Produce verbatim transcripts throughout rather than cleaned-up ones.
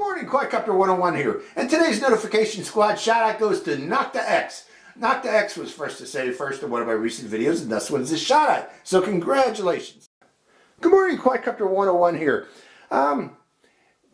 Good morning, Quadcopter one oh one here, and today's notification squad shout out goes to NoctaX. NoctaX was first to say first in one of my recent videos, and thus wins this shout out, so congratulations. Good morning, Quadcopter one oh one here. Um,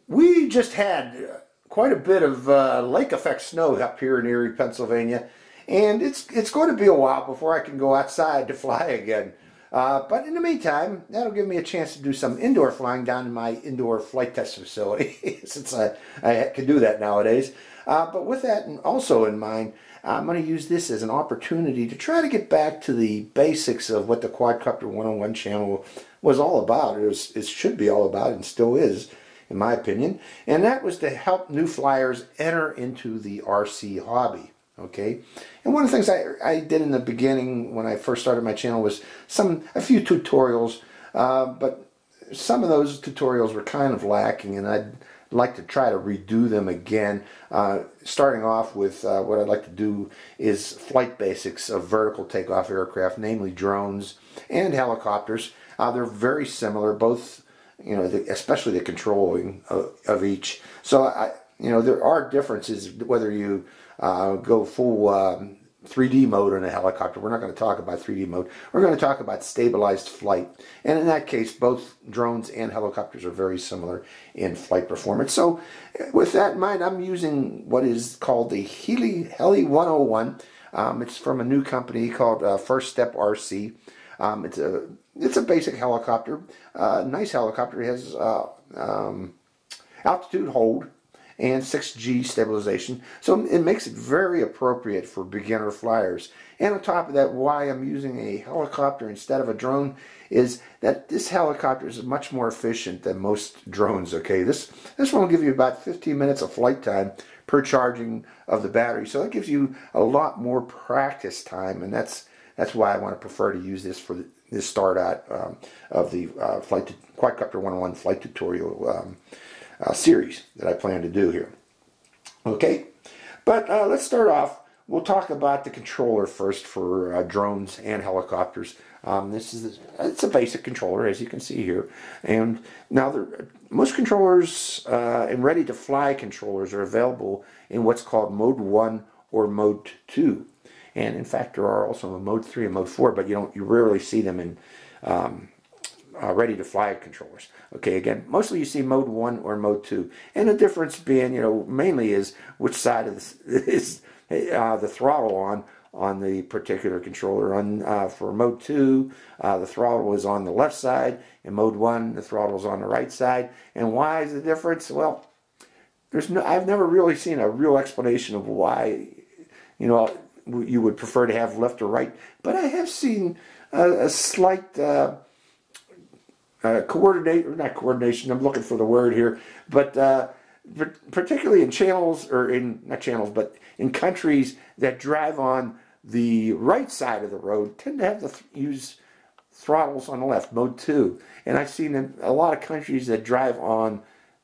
we just had quite a bit of uh, lake effect snow up here in Erie, Pennsylvania, and it's, it's going to be a while before I can go outside to fly again. Uh, but in the meantime, that'll give me a chance to do some indoor flying down in my indoor flight test facility, since I, I can do that nowadays. Uh, but with that also in mind, I'm going to use this as an opportunity to try to get back to the basics of what the Quadcopter one oh one channel was all about. It, was, it should be all about, and still is, in my opinion. And that was to help new flyers enter into the R C hobby. Okay, and one of the things I, I did in the beginning when I first started my channel was some a few tutorials, uh, but some of those tutorials were kind of lacking, and I'd like to try to redo them again, uh, starting off with uh, what I'd like to do is flight basics of vertical takeoff aircraft, namely drones and helicopters. Uh, they're very similar, both, you know, the, especially the controlling of, of each. So I, you know, there are differences whether you Uh, go full um, three D mode in a helicopter. We're not going to talk about three D mode. We're going to talk about stabilized flight. And in that case, both drones and helicopters are very similar in flight performance. So with that in mind, I'm using what is called the Heli, Heli one oh one. Um, it's from a new company called uh, First Step R C. Um, it's, a, it's a basic helicopter. Uh, nice helicopter. It has uh, um, altitude hold and six G stabilization, so it makes it very appropriate for beginner flyers. And on top of that, why I'm using a helicopter instead of a drone is that this helicopter is much more efficient than most drones. Okay, this this one will give you about fifteen minutes of flight time per charging of the battery, so that gives you a lot more practice time, and that's that's why I want to prefer to use this for the, this start out um, of the uh, flight Quadcopter one oh one flight tutorial um, Uh, series that I plan to do here. Okay, but uh, let's start off. We'll talk about the controller first for uh, drones and helicopters. Um, this is it's a basic controller, as you can see here. And now the, most controllers uh, and ready-to-fly controllers are available in what's called Mode One or Mode Two. And in fact, there are also a Mode Three and Mode Four, but you don't you rarely see them in. Um, Uh, ready-to-fly controllers. Okay, again, mostly you see Mode one or Mode two, and the difference being, you know, mainly is which side of the, is uh, the throttle on on the particular controller. On uh, for Mode two, uh, the throttle is on the left side, and Mode one, the throttle is on the right side. And why is the difference? Well, there's no. I've never really seen a real explanation of why, you know, you would prefer to have left or right, but I have seen a, a slight. Uh, Uh, coordinate or not coordination. I'm looking for the word here, but uh, particularly in channels or in not channels, but in countries that drive on the right side of the road, tend to have to th use throttles on the left, Mode Two. And I've seen in a lot of countries that drive on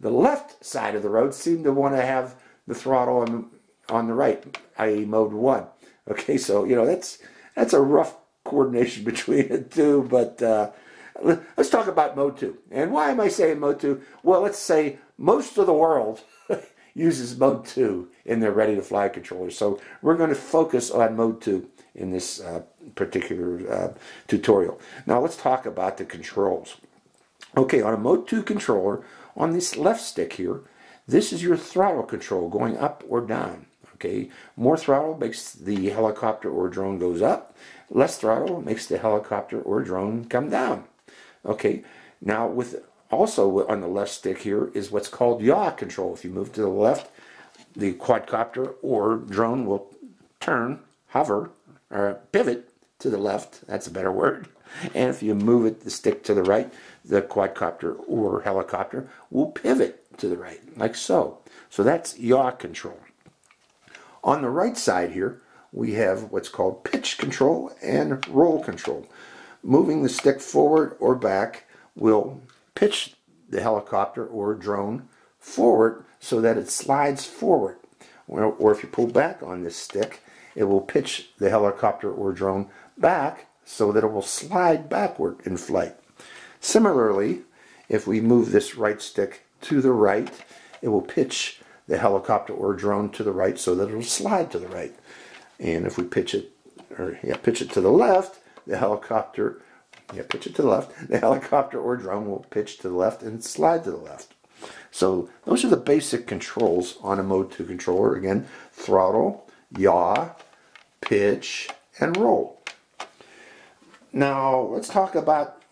the left side of the road seem to want to have the throttle on on the right, that is, Mode One. Okay, so you know that's that's a rough coordination between the two, but. Uh, Let's talk about Mode two. And why am I saying Mode two? Well, let's say most of the world uses Mode two in their ready-to-fly controllers. So we're going to focus on Mode two in this uh, particular uh, tutorial. Now let's talk about the controls. Okay, on a Mode two controller, on this left stick here, this is your throttle control going up or down. Okay, more throttle makes the helicopter or drone goes up. Less throttle makes the helicopter or drone come down. Okay, now with also on the left stick here is what's called yaw control. If you move to the left, the quadcopter or drone will turn, hover, or pivot to the left. That's a better word. And if you move it, the stick to the right, the quadcopter or helicopter will pivot to the right, like so. So that's yaw control. On the right side here, we have what's called pitch control and roll control. Moving the stick forward or back will pitch the helicopter or drone forward so that it slides forward. Or, or if you pull back on this stick, it will pitch the helicopter or drone back so that it will slide backward in flight. Similarly, if we move this right stick to the right, it will pitch the helicopter or drone to the right so that it'll slide to the right. And if we pitch it, or yeah, pitch it to the left, the helicopter, yeah, pitch it to the left, the helicopter or drone will pitch to the left and slide to the left. So those are the basic controls on a mode two controller. Again, throttle, yaw, pitch, and roll. Now let's talk about,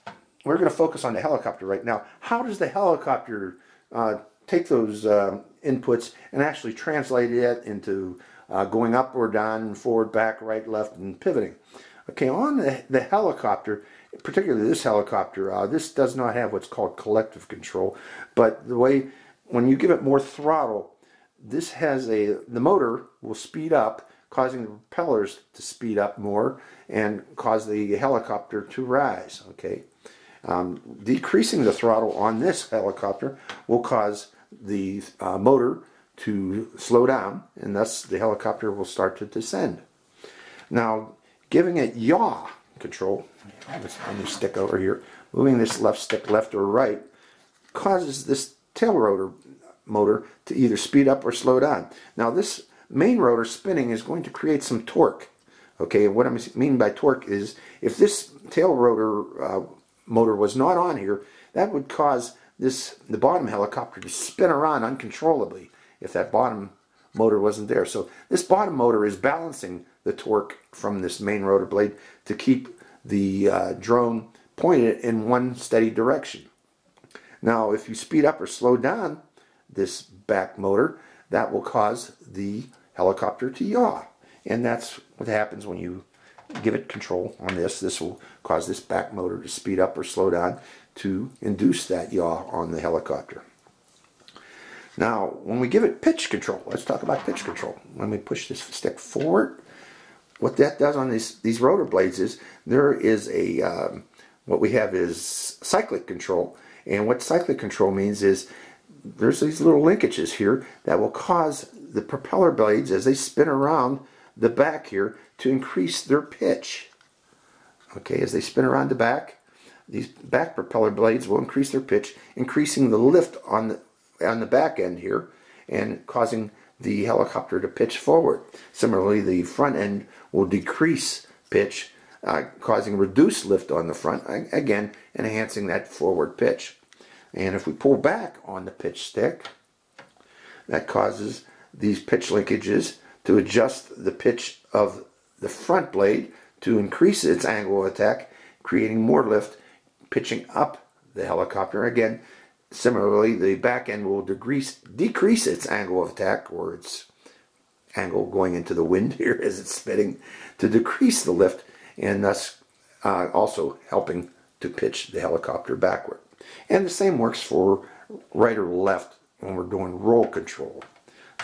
we're going to focus on the helicopter right now. How does the helicopter uh, take those uh, inputs and actually translate it into uh, going up or down, forward, back, right, left, and pivoting? Okay, on the, the helicopter, particularly this helicopter, uh, this does not have what's called collective control, but the way, when you give it more throttle, this has a, the motor will speed up, causing the propellers to speed up more and cause the helicopter to rise, okay? Um, decreasing the throttle on this helicopter will cause the uh, motor to slow down, and thus the helicopter will start to descend. Now, giving it yaw control, let me stick over here, moving this left stick left or right, causes this tail rotor motor to either speed up or slow down. Now this main rotor spinning is going to create some torque. Okay, what I mean by torque is, if this tail rotor uh, motor was not on here, that would cause this, the bottom helicopter, to spin around uncontrollably if that bottom motor wasn't there. So this bottom motor is balancing the torque from this main rotor blade to keep the uh, drone pointed in one steady direction. Now if you speed up or slow down this back motor, that will cause the helicopter to yaw, and that's what happens when you give it control on this. This will cause this back motor to speed up or slow down to induce that yaw on the helicopter. Now when we give it pitch control, let's talk about pitch control. When we push this stick forward, what that does on these, these rotor blades is, there is a, um, what we have is cyclic control. And what cyclic control means is, there's these little linkages here that will cause the propeller blades, as they spin around the back here, to increase their pitch. Okay, as they spin around the back, these back propeller blades will increase their pitch, increasing the lift on the, on the back end here, and causing the helicopter to pitch forward. Similarly, the front end will decrease pitch, uh, causing reduced lift on the front, again enhancing that forward pitch. And if we pull back on the pitch stick, that causes these pitch linkages to adjust the pitch of the front blade to increase its angle of attack, creating more lift, pitching up the helicopter. Again, similarly, the back end will decrease, decrease its angle of attack, or its angle going into the wind here as it's spinning, to decrease the lift, and thus uh, also helping to pitch the helicopter backward. And the same works for right or left when we're doing roll control.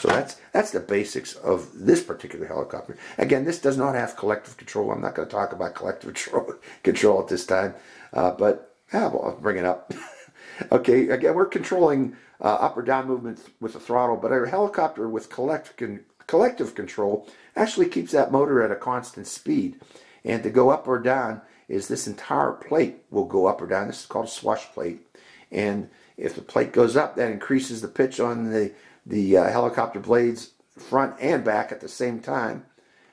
So that's, that's the basics of this particular helicopter. Again, this does not have collective control. I'm not going to talk about collective control, control at this time, uh, but yeah, well, I'll bring it up. Okay, again, we're controlling uh, up or down movement with the throttle, but our helicopter with collect con collective control actually keeps that motor at a constant speed. And to go up or down is, this entire plate will go up or down. This is called a swash plate. And if the plate goes up, that increases the pitch on the, the uh, helicopter blades front and back at the same time,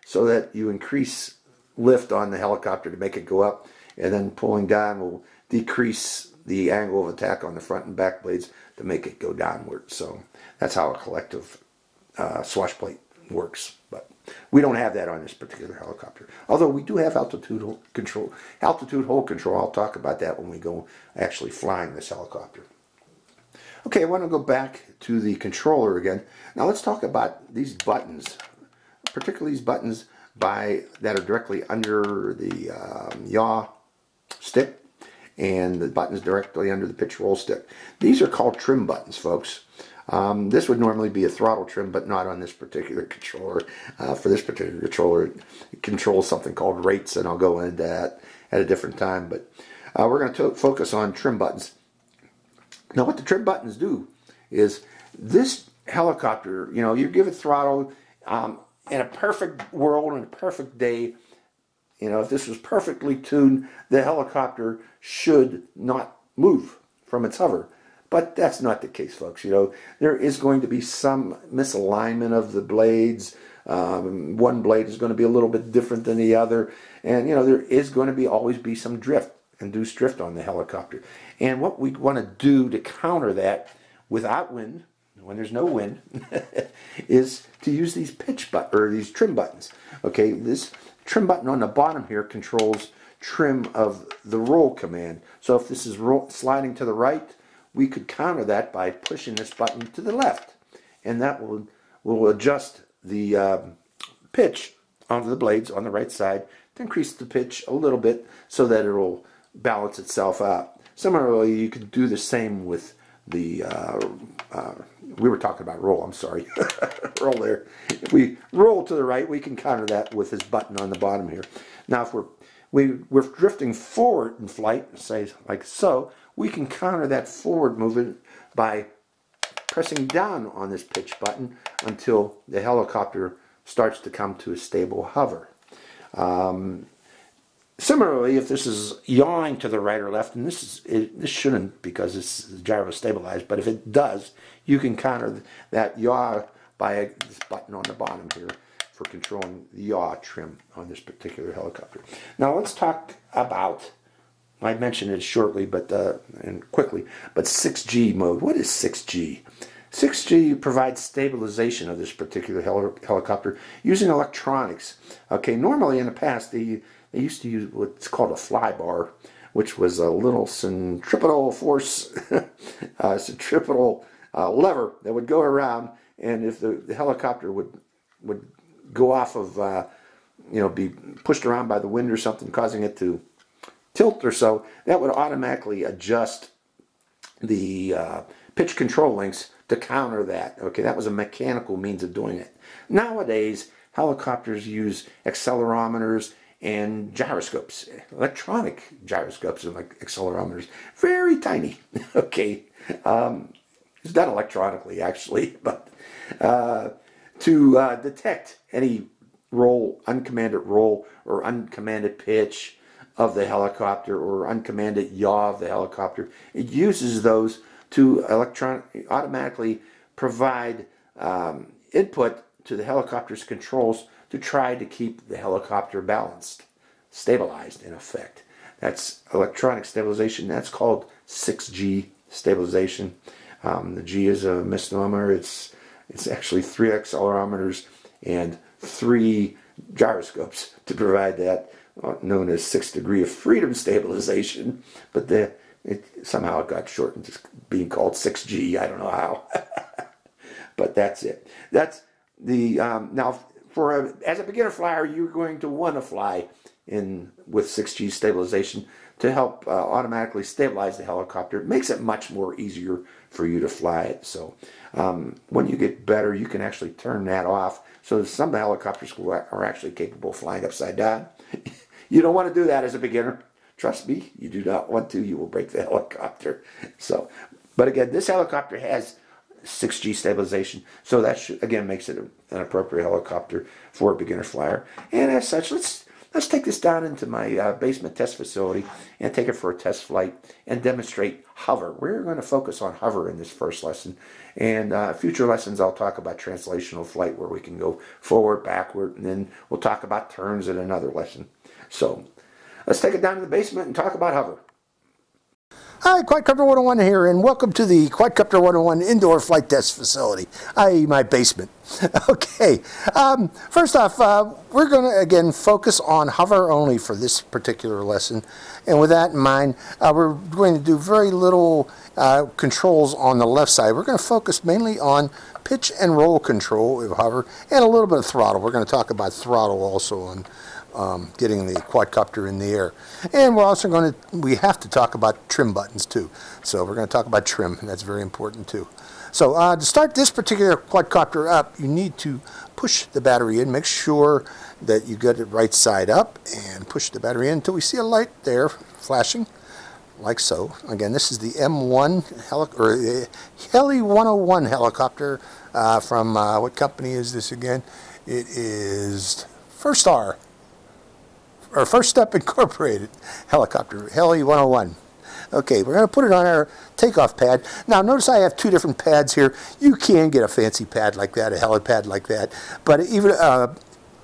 so that you increase lift on the helicopter to make it go up. And then pulling down will decrease the angle of attack on the front and back blades to make it go downward. So that's how a collective uh, swash plate works. But we don't have that on this particular helicopter. Although we do have altitude control, altitude hold control. I'll talk about that when we go actually flying this helicopter. Okay, I want to go back to the controller again. Now let's talk about these buttons, particularly these buttons by that are directly under the um, yaw stick, and the buttons directly under the pitch roll stick. These are called trim buttons, folks. Um, this would normally be a throttle trim, but not on this particular controller. Uh, for this particular controller, it controls something called rates, and I'll go into that at a different time. But uh, we're going to focus on trim buttons. Now what the trim buttons do is, this helicopter, you know, you give it throttle, um, in a perfect world, in a perfect day, you know, if this was perfectly tuned, the helicopter should not move from its hover. But that's not the case, folks. You know, there is going to be some misalignment of the blades. Um, one blade is going to be a little bit different than the other. And, you know, there is going to be always be some drift, induced drift on the helicopter. And what we want to do to counter that without wind, when there's no wind, is to use these pitch but or these trim buttons. Okay, this trim button on the bottom here controls trim of the roll command. So if this is roll, sliding to the right, we could counter that by pushing this button to the left, and that will will adjust the um, pitch onto the blades on the right side to increase the pitch a little bit so that it'll balance itself out. Similarly, you could do the same with the uh, uh, we were talking about roll, I'm sorry. Roll there. If we roll to the right, we can counter that with this button on the bottom here. Now if we're we, we're drifting forward in flight, say like so, we can counter that forward movement by pressing down on this pitch button until the helicopter starts to come to a stable hover. Um, Similarly, if this is yawing to the right or left, and this is it, this shouldn't because it's gyro stabilized, but if it does, you can counter that yaw by this button on the bottom here for controlling the yaw trim on this particular helicopter. Now let's talk about, I mentioned it shortly, but uh, and quickly, but six G mode. What is six G? six G provides stabilization of this particular hel helicopter using electronics. Okay, normally in the past the They used to use what's called a fly bar, which was a little centripetal force, uh, centripetal uh, lever that would go around, and if the, the helicopter would would go off of, uh, you know, be pushed around by the wind or something, causing it to tilt or so, that would automatically adjust the uh, pitch control links to counter that. Okay, that was a mechanical means of doing it. Nowadays, helicopters use accelerometers and gyroscopes, electronic gyroscopes and like accelerometers, very tiny. Okay, um, it's done electronically actually, but uh, to uh, detect any roll, uncommanded roll or uncommanded pitch of the helicopter or uncommanded yaw of the helicopter, it uses those to electron automatically provide um, input to the helicopter's controls to try to keep the helicopter balanced, stabilized in effect. That's electronic stabilization. That's called six G stabilization. Um, the G is a misnomer. It's it's actually three accelerometers and three gyroscopes to provide that, known as six degree of freedom stabilization. But the, it, somehow it got shortened to being called six G. I don't know how. But that's it. That's the um, now. For a, as a beginner flyer, you're going to want to fly in with six G stabilization to help uh, automatically stabilize the helicopter. It makes it much more easier for you to fly it. So um, when you get better, you can actually turn that off. So some of the helicopters are actually capable of flying upside down. You don't want to do that as a beginner. Trust me, you do not want to. You will break the helicopter. So, but again, this helicopter has six G stabilization, so that should, again, makes it an appropriate helicopter for a beginner flyer. And as such, let's let's take this down into my uh, basement test facility and take it for a test flight and demonstrate hover. We're going to focus on hover in this first lesson, and uh, future lessons I'll talk about translational flight, where we can go forward, backward, and then we'll talk about turns in another lesson. So let's take it down to the basement and talk about hover. Hi, Quadcopter one oh one here, and welcome to the Quadcopter one oh one Indoor Flight Test Facility, that is my basement. Okay, um, first off, uh, we're going to, again, focus on hover only for this particular lesson. And with that in mind, uh, we're going to do very little uh, controls on the left side. We're going to focus mainly on pitch and roll control of hover and a little bit of throttle. We're going to talk about throttle also on Um, getting the quadcopter in the air, and we're also going to we have to talk about trim buttons too. So we're going to talk about trim, and that's very important too. So uh, to start this particular quadcopter up, you need to push the battery in. Make sure that you get it right side up and push the battery in until we see a light there flashing, like so. Again, this is the M one heli or the Heli one oh one helicopter uh, from uh, what company is this again? It is First Star. Or First Step Incorporated helicopter, Heli one oh one. Okay, we're going to put it on our takeoff pad. Now, notice I have two different pads here. You can get a fancy pad like that, a helipad like that, but even a uh,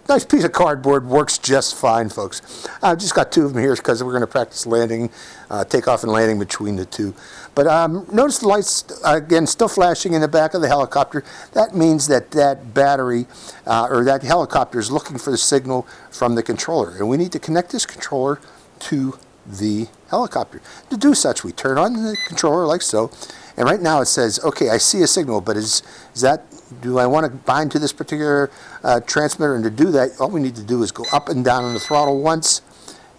nice piece of cardboard works just fine, folks. I've just got two of them here because we're going to practice landing, uh, takeoff and landing between the two. But um, notice the lights, again, still flashing in the back of the helicopter. That means that that battery, uh, or that helicopter is looking for the signal from the controller. And we need to connect this controller to the helicopter. To do such, we turn on the controller like so, and right now it says, okay, I see a signal, but is, is that, do I want to bind to this particular uh, transmitter? And to do that, all we need to do is go up and down on the throttle once,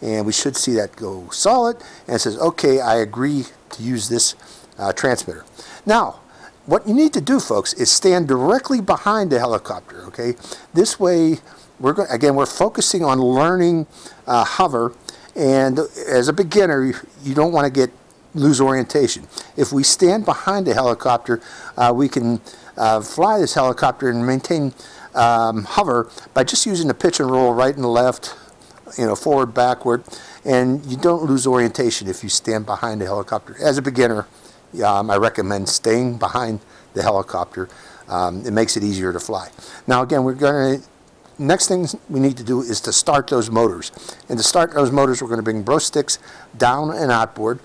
and we should see that go solid, and it says, okay, I agree to use this uh, transmitter. Now, what you need to do, folks, is stand directly behind the helicopter, okay? This way, we're going, again, we're focusing on learning uh, hover. And as a beginner, you don't want to get lose orientation. If we stand behind the helicopter, uh, we can uh, fly this helicopter and maintain um, hover by just using the pitch and roll right and left, you know, forward, backward, and you don't lose orientation if you stand behind the helicopter. As a beginner, um, I recommend staying behind the helicopter. Um, it makes it easier to fly. Now, again, we're going to next thing we need to do is to start those motors. And to start those motors, we're going to bring both sticks down and outboard,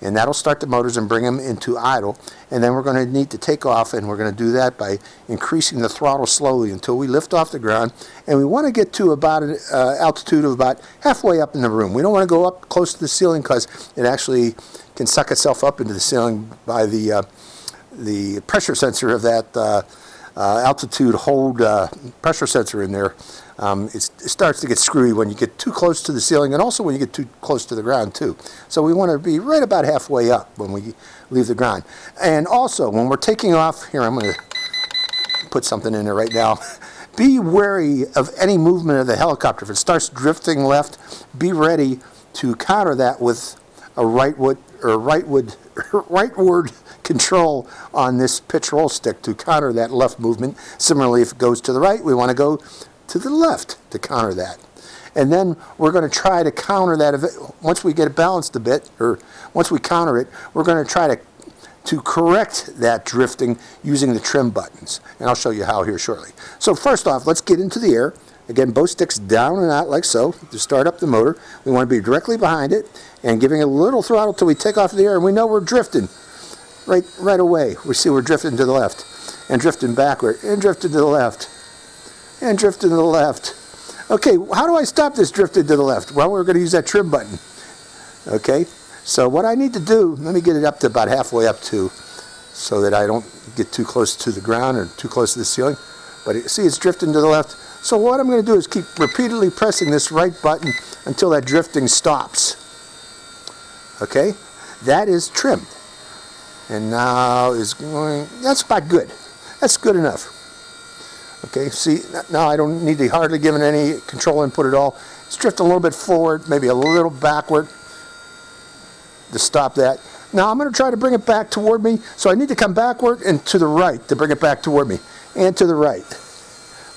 and that'll start the motors and bring them into idle. And then we're going to need to take off, and we're going to do that by increasing the throttle slowly until we lift off the ground. And we want to get to about an uh, altitude of about halfway up in the room. We don't want to go up close to the ceiling because it actually can suck itself up into the ceiling by the, uh, the pressure sensor of that uh, Uh, altitude hold uh, pressure sensor in there. Um, it's, it starts to get screwy when you get too close to the ceiling, and also when you get too close to the ground too. So we want to be right about halfway up when we leave the ground. And also when we're taking off, here I'm going to put something in there right now. Be wary of any movement of the helicopter. If it starts drifting left, be ready to counter that with a rightward or rightward rightward control on this pitch roll stick to counter that left movement. Similarly, if it goes to the right, we want to go to the left to counter that. And then we're going to try to counter that. Once we get it balanced a bit, or once we counter it, we're going to try to, to correct that drifting using the trim buttons. And I'll show you how here shortly. So first off, let's get into the air. Again, both sticks down and out like so to start up the motor. We want to be directly behind it and giving it a little throttle till we take off the air, and we know we're drifting. Right, right away, we see we're drifting to the left, and drifting backward, and drifting to the left, and drifting to the left. Okay, how do I stop this drifting to the left? Well, we're going to use that trim button. Okay, so what I need to do, let me get it up to about halfway up to, so that I don't get too close to the ground or too close to the ceiling. But it, see, it's drifting to the left. So what I'm going to do is keep repeatedly pressing this right button until that drifting stops. Okay, that is trimmed. And now is going, that's about good. That's good enough. Okay, see, now I don't need to hardly give it any control input at all. It's drifting a little bit forward, maybe a little backward to stop that. Now I'm going to try to bring it back toward me, so I need to come backward and to the right to bring it back toward me, and to the right.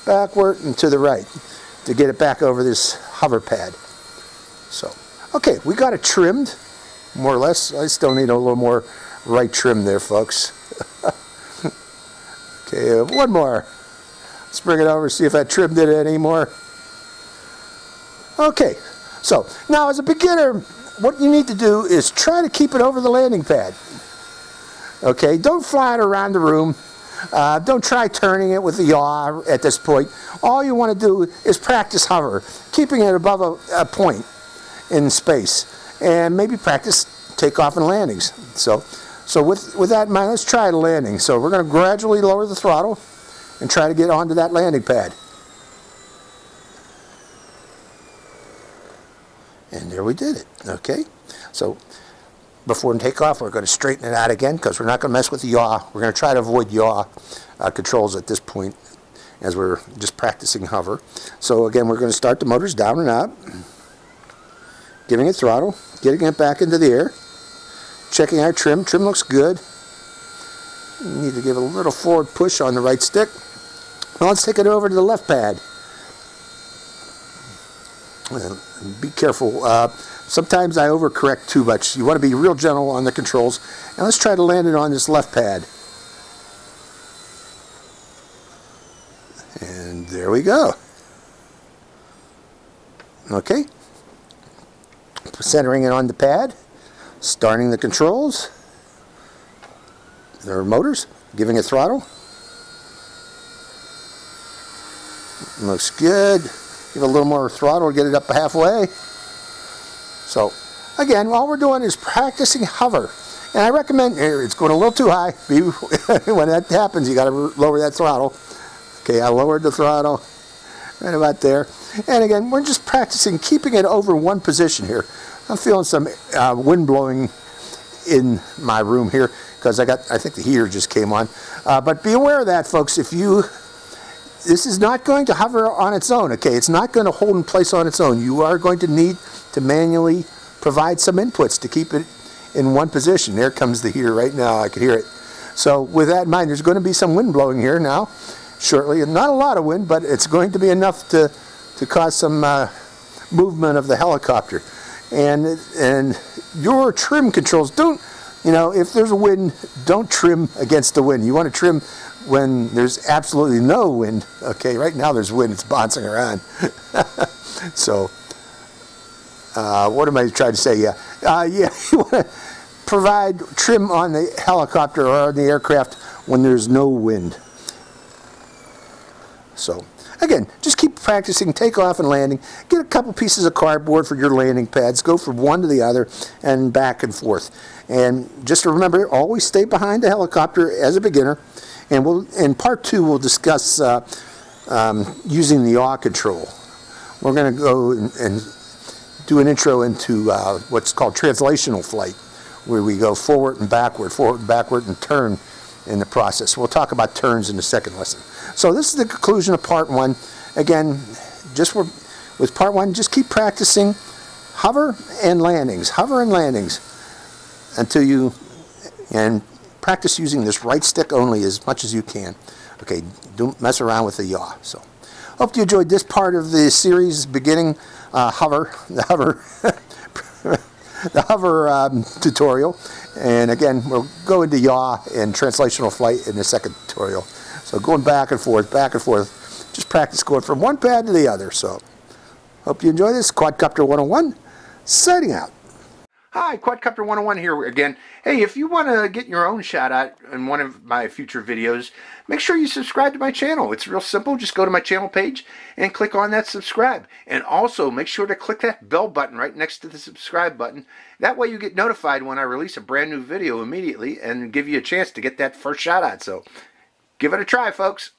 Backward and to the right to get it back over this hover pad. So, okay, we got it trimmed, more or less. I still need a little more right trim there, folks. Okay, uh, one more. Let's bring it over, see if I trimmed it anymore. Okay, so now as a beginner, what you need to do is try to keep it over the landing pad. Okay, don't fly it around the room. Uh, don't try turning it with the yaw at this point. All you want to do is practice hover, keeping it above a, a point in space, and maybe practice takeoff and landings. So. So with, with that in mind, let's try a landing. So we're going to gradually lower the throttle and try to get onto that landing pad. And there we did it, okay? So before takeoff, we're going to straighten it out again because we're not going to mess with the yaw. We're going to try to avoid yaw uh, controls at this point as we're just practicing hover. So again, we're going to start the motors down and out, giving it throttle, getting it back into the air. Checking our trim. Trim looks good. We need to give a little forward push on the right stick. Now let's take it over to the left pad. Be careful. Uh, Sometimes I overcorrect too much. You want to be real gentle on the controls. And let's try to land it on this left pad. And there we go. Okay. Centering it on the pad. Starting the controls. There are motors. Giving it throttle. Looks good. Give it a little more throttle to get it up halfway. So, again, all we're doing is practicing hover. And I recommend, it's going a little too high. When that happens, you got to lower that throttle. Okay, I lowered the throttle right about there. And again, we're just practicing keeping it over one position here. I'm feeling some uh, wind blowing in my room here because I got, I think the heater just came on. Uh, but be aware of that, folks. If you, this is not going to hover on its own, okay? It's not going to hold in place on its own. You are going to need to manually provide some inputs to keep it in one position. There comes the heater right now. I could hear it. So with that in mind, there's going to be some wind blowing here now shortly. And not a lot of wind, but it's going to be enough to, to cause some uh, movement of the helicopter. And, and your trim controls, don't, you know, if there's a wind, don't trim against the wind. You want to trim when there's absolutely no wind. Okay, right now there's wind. It's bouncing around. So... Uh, what am I trying to say? Yeah, uh, yeah. You want to provide trim on the helicopter or on the aircraft when there's no wind. So, again, just keep practicing takeoff and landing. Get a couple pieces of cardboard for your landing pads. Go from one to the other and back and forth. And just remember, always stay behind the helicopter as a beginner. And we'll in part two we'll discuss uh, um, using the yaw control. We're going to go and. and do an intro into uh, what's called translational flight, where we go forward and backward, forward and backward, and turn in the process. We'll talk about turns in the second lesson. So this is the conclusion of part one. Again, just for, with part one, just keep practicing hover and landings, hover and landings, until you, and practice using this right stick only as much as you can. Okay, don't mess around with the yaw. So, hope you enjoyed this part of the series beginning. Uh, hover, the hover, the hover um, tutorial, and again we'll go into yaw and translational flight in the second tutorial. So going back and forth, back and forth, just practice going from one pad to the other. So hope you enjoy this. Quadcopter one oh one, signing out. Hi, Quadcopter one oh one here again. Hey, if you want to get your own shout out in one of my future videos, make sure you subscribe to my channel. It's real simple. Just go to my channel page and click on that subscribe. And also make sure to click that bell button right next to the subscribe button. That way you get notified when I release a brand new video immediately and give you a chance to get that first shout out. So give it a try, folks.